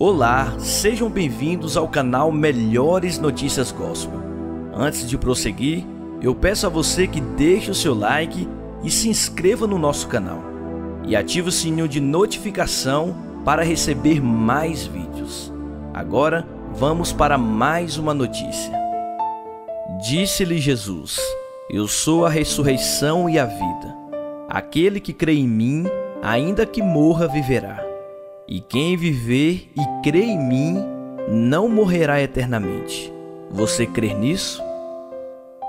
Olá, sejam bem-vindos ao canal Melhores Notícias Gospel. Antes de prosseguir, eu peço a você que deixe o seu like e se inscreva no nosso canal. E ative o sininho de notificação para receber mais vídeos. Agora, vamos para mais uma notícia. Disse-lhe Jesus: Eu sou a ressurreição e a vida. Aquele que crê em mim, ainda que morra, viverá. E quem viver e crer em mim, não morrerá eternamente. Você crê nisso?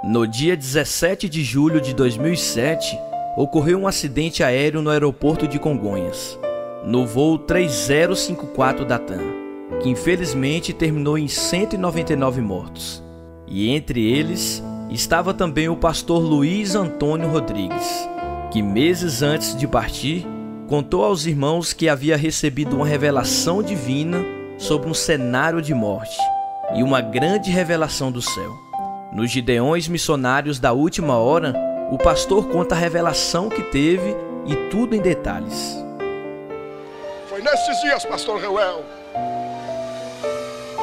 No dia 17 de julho de 2007, ocorreu um acidente aéreo no aeroporto de Congonhas, no voo 3054 da TAM, que infelizmente terminou em 199 mortos. E entre eles, estava também o pastor Luiz Antônio Rodrigues, que meses antes de partir, contou aos irmãos que havia recebido uma revelação divina sobre um cenário de morte e uma grande revelação do céu. Nos Gideões Missionários da Última Hora, o pastor conta a revelação que teve e tudo em detalhes. Foi nesses dias, pastor Reuel.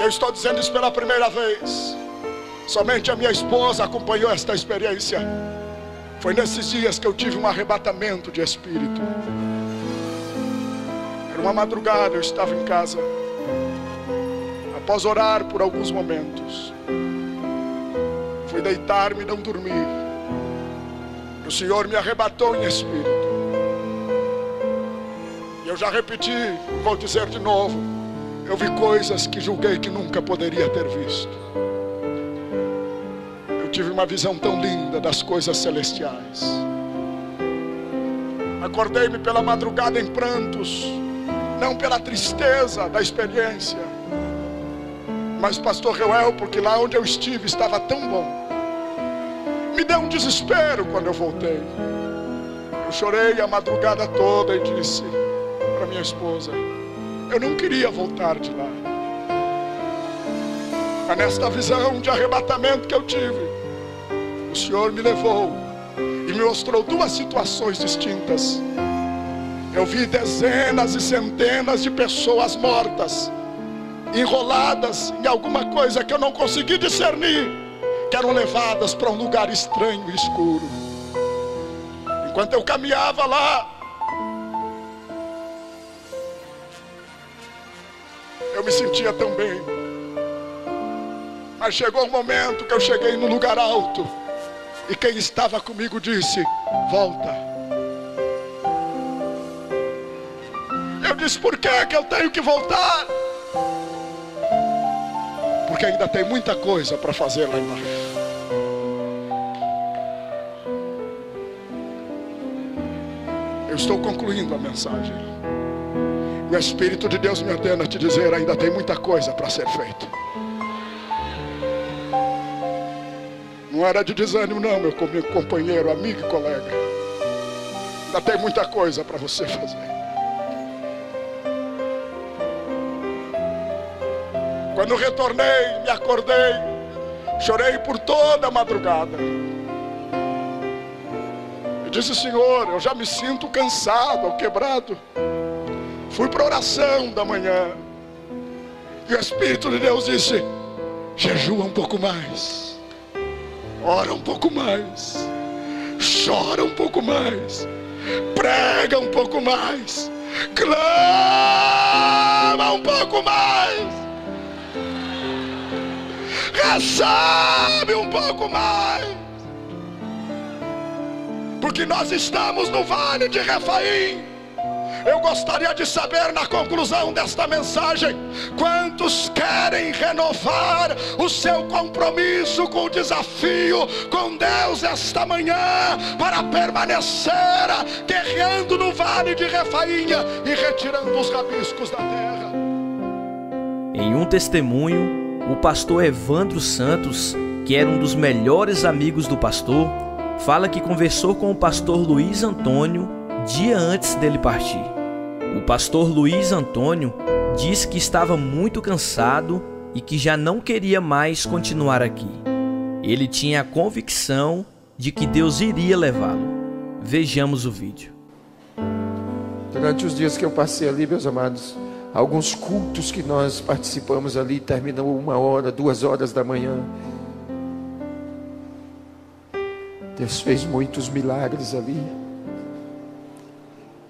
Eu estou dizendo isso pela primeira vez. Somente a minha esposa acompanhou esta experiência. Foi nesses dias que eu tive um arrebatamento de espírito. Uma madrugada eu estava em casa, após orar por alguns momentos, fui deitar-me e não dormi. O Senhor me arrebatou em espírito, e eu já repeti, vou dizer de novo, eu vi coisas que julguei que nunca poderia ter visto. Eu tive uma visão tão linda das coisas celestiais. Acordei-me pela madrugada em prantos, não pela tristeza da experiência, mas pastor Reuel, porque lá onde eu estive estava tão bom. Me deu um desespero quando eu voltei. Eu chorei a madrugada toda e disse para minha esposa, eu não queria voltar de lá. Mas nesta visão de arrebatamento que eu tive, o Senhor me levou e me mostrou duas situações distintas. Eu vi dezenas e centenas de pessoas mortas, enroladas em alguma coisa que eu não consegui discernir, que eram levadas para um lugar estranho e escuro. Enquanto eu caminhava lá, eu me sentia tão bem. Mas chegou um momento que eu cheguei num lugar alto, e quem estava comigo disse, volta. Eu disse, por que é que eu tenho que voltar? Porque ainda tem muita coisa para fazer lá embaixo. Eu estou concluindo a mensagem. O Espírito de Deus me ordena te dizer, ainda tem muita coisa para ser feita. Não era de desânimo não, meu companheiro, amigo e colega. Ainda tem muita coisa para você fazer. Quando retornei, me acordei, chorei por toda a madrugada. Eu disse, Senhor, eu já me sinto cansado, quebrado. Fui para a oração da manhã. E o Espírito de Deus disse, jejua um pouco mais. Ora um pouco mais. Chora um pouco mais. Prega um pouco mais. Clama um pouco mais. Recebe um pouco mais, porque nós estamos no vale de Refaim. Eu gostaria de saber na conclusão desta mensagem, quantos querem renovar o seu compromisso com o desafio com Deus esta manhã, para permanecer guerreando no vale de Refaim e retirando os rabiscos da terra. Em um testemunho, o pastor Evandro Santos, que era um dos melhores amigos do pastor, fala que conversou com o pastor Luiz Antônio dia antes dele partir. O pastor Luiz Antônio diz que estava muito cansado e que já não queria mais continuar aqui. Ele tinha a convicção de que Deus iria levá-lo. Vejamos o vídeo. Durante os dias que eu passei ali, meus amados, Alguns cultos que nós participamos ali terminam 1 hora, 2 horas da manhã. Deus fez muitos milagres ali.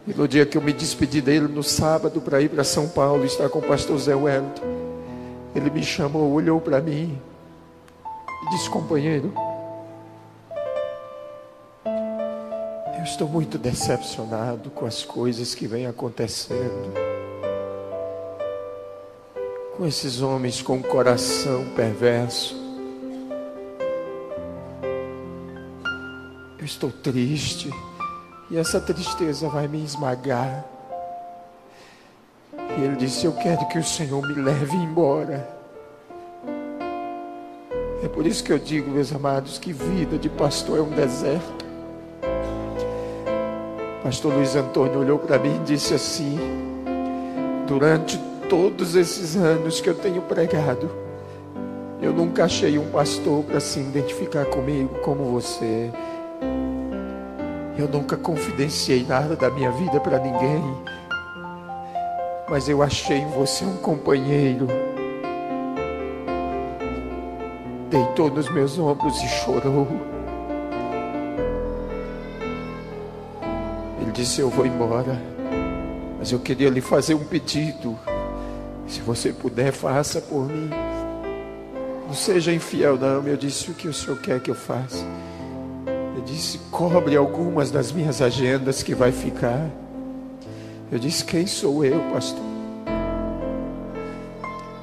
E no dia que eu me despedi dele, no sábado, para ir para São Paulo, estar com o pastor Zé Welton, ele me chamou, olhou para mim e disse: companheiro, eu estou muito decepcionado com as coisas que vêm acontecendo, com esses homens com um coração perverso. Eu estou triste e essa tristeza vai me esmagar. E ele disse: eu quero que o Senhor me leve embora. É por isso que eu digo, meus amados, que vida de pastor é um deserto. Pastor Luiz Antônio olhou para mim e disse assim: durante todos esses anos que eu tenho pregado, eu nunca achei um pastor para se identificar comigo como você. Eu nunca confidenciei nada da minha vida para ninguém, mas eu achei em você um companheiro. Deitou nos meus ombros e chorou. Ele disse: eu vou embora, mas eu queria lhe fazer um pedido. Se você puder, faça por mim. Não seja infiel, não. Eu disse: o que o Senhor quer que eu faça? Eu disse: cobre algumas das minhas agendas que vai ficar. Eu disse: quem sou eu, pastor?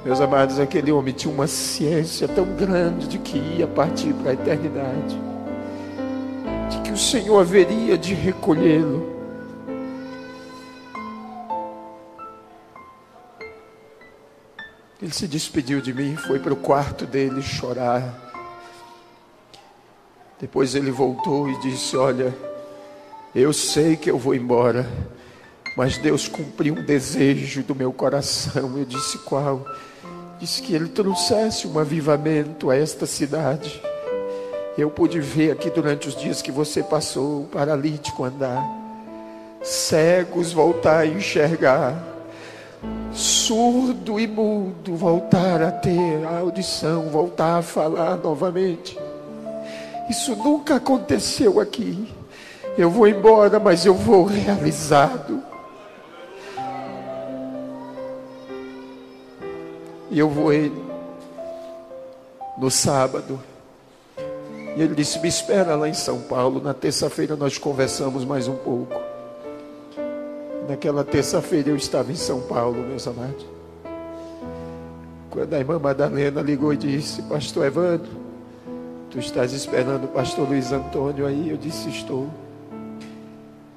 Meus amados, aquele homem tinha uma ciência tão grande de que ia partir para a eternidade, de que o Senhor haveria de recolhê-lo. Ele se despediu de mim, foi para o quarto dele chorar. Depois ele voltou e disse: olha, eu sei que eu vou embora, mas Deus cumpriu um desejo do meu coração. Eu disse: qual? Disse que ele trouxesse um avivamento a esta cidade. Eu pude ver aqui durante os dias que você passou, o paralítico andar, cegos voltar a enxergar, surdo e mudo voltar a ter a audição, voltar a falar novamente. Isso nunca aconteceu aqui. Eu vou embora, mas eu vou realizado. E eu voei no sábado. E ele disse: me espera lá em São Paulo. Na terça-feira nós conversamos mais um pouco. Naquela terça-feira eu estava em São Paulo, meus amados. Quando a irmã Madalena ligou e disse: pastor Evandro, tu estás esperando o pastor Luiz Antônio aí? Eu disse: estou.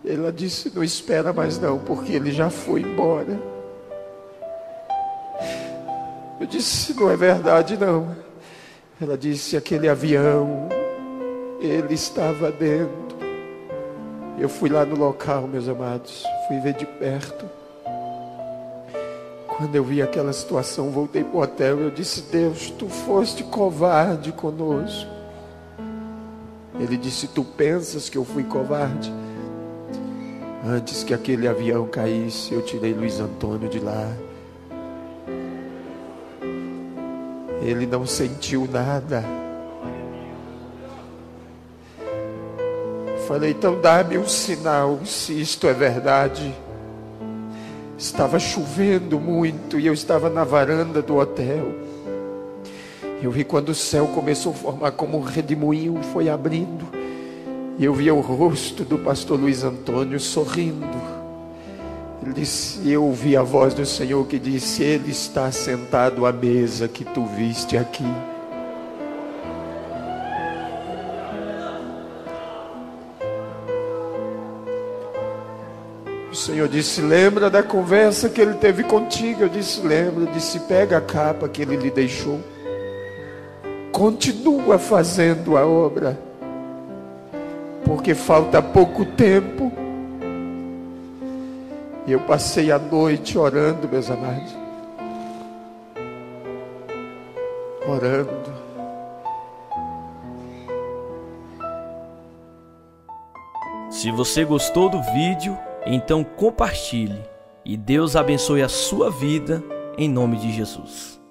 Ela disse: não espera mais não, porque ele já foi embora. Eu disse: não é verdade não. Ela disse: aquele avião, ele estava dentro. Eu fui lá no local, meus amados, fui ver de perto. Quando eu vi aquela situação, voltei para o hotel. Eu disse: Deus, tu foste covarde conosco. Ele disse: tu pensas que eu fui covarde? Antes que aquele avião caísse, eu tirei Luiz Antônio de lá. Ele não sentiu nada. Falei: então dá-me um sinal se isto é verdade. Estava chovendo muito e eu estava na varanda do hotel. Eu vi quando o céu começou a formar como um redemoinho, foi abrindo. E eu vi o rosto do pastor Luiz Antônio sorrindo. Ele disse: eu ouvi a voz do Senhor que disse: ele está sentado à mesa que tu viste aqui. O Senhor disse: lembra da conversa que ele teve contigo? Eu disse: lembra. Disse: pega a capa que ele lhe deixou. Continua fazendo a obra, porque falta pouco tempo. E eu passei a noite orando, meus amados, orando. Se você gostou do vídeo, então compartilhe. E Deus abençoe a sua vida em nome de Jesus.